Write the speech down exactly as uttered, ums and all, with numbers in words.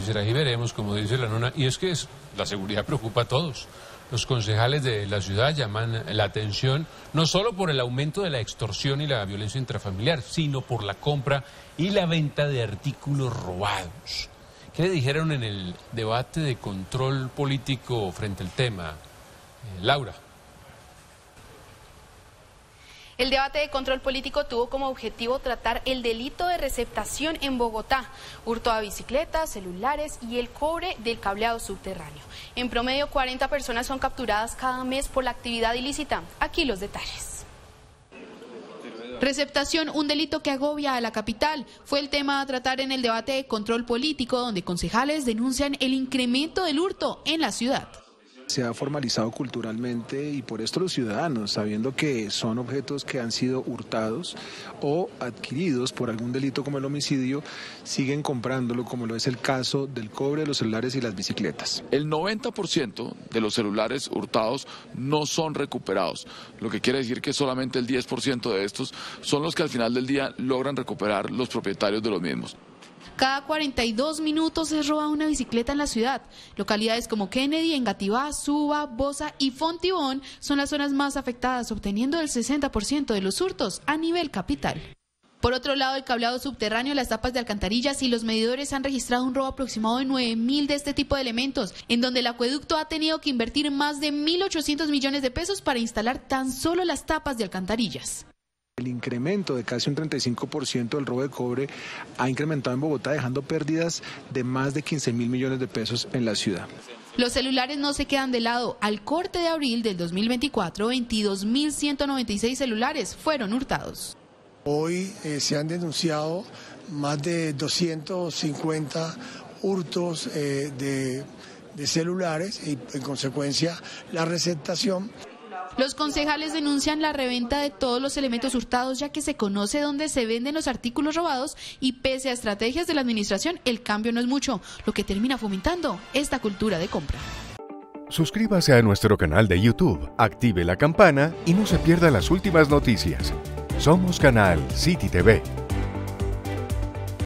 Será y veremos, como dice la nona, y es que es, la seguridad preocupa a todos. Los concejales de la ciudad llaman la atención no solo por el aumento de la extorsión y la violencia intrafamiliar, sino por la compra y la venta de artículos robados. ¿Qué le dijeron en el debate de control político frente al tema, eh, Laura? El debate de control político tuvo como objetivo tratar el delito de receptación en Bogotá, hurto a bicicletas, celulares y el cobre del cableado subterráneo. En promedio, cuarenta personas son capturadas cada mes por la actividad ilícita. Aquí los detalles. Receptación, un delito que agobia a la capital, fue el tema a tratar en el debate de control político, donde concejales denuncian el incremento del hurto en la ciudad. Se ha formalizado culturalmente y por esto los ciudadanos, sabiendo que son objetos que han sido hurtados o adquiridos por algún delito como el homicidio, siguen comprándolo, como lo es el caso del cobre, los celulares y las bicicletas. El noventa por ciento de los celulares hurtados no son recuperados, lo que quiere decir que solamente el diez por ciento de estos son los que al final del día logran recuperar los propietarios de los mismos. Cada cuarenta y dos minutos se roba una bicicleta en la ciudad. Localidades como Kennedy, Engativá, Suba, Bosa y Fontibón son las zonas más afectadas, obteniendo el sesenta por ciento de los hurtos a nivel capital. Por otro lado, el cableado subterráneo, las tapas de alcantarillas y los medidores han registrado un robo aproximado de nueve mil de este tipo de elementos, en donde el acueducto ha tenido que invertir más de mil ochocientos millones de pesos para instalar tan solo las tapas de alcantarillas. El incremento de casi un treinta y cinco por ciento del robo de cobre ha incrementado en Bogotá, dejando pérdidas de más de quince mil millones de pesos en la ciudad. Los celulares no se quedan de lado. Al corte de abril del dos mil veinticuatro, veintidós mil ciento noventa y seis celulares fueron hurtados. Hoy eh, se han denunciado más de doscientos cincuenta hurtos eh, de, de celulares y, en consecuencia, la receptación. Los concejales denuncian la reventa de todos los elementos hurtados, ya que se conoce dónde se venden los artículos robados y pese a estrategias de la administración, el cambio no es mucho, lo que termina fomentando esta cultura de compra. Suscríbase a nuestro canal de YouTube, active la campana y no se pierda las últimas noticias. Somos Canal City T V.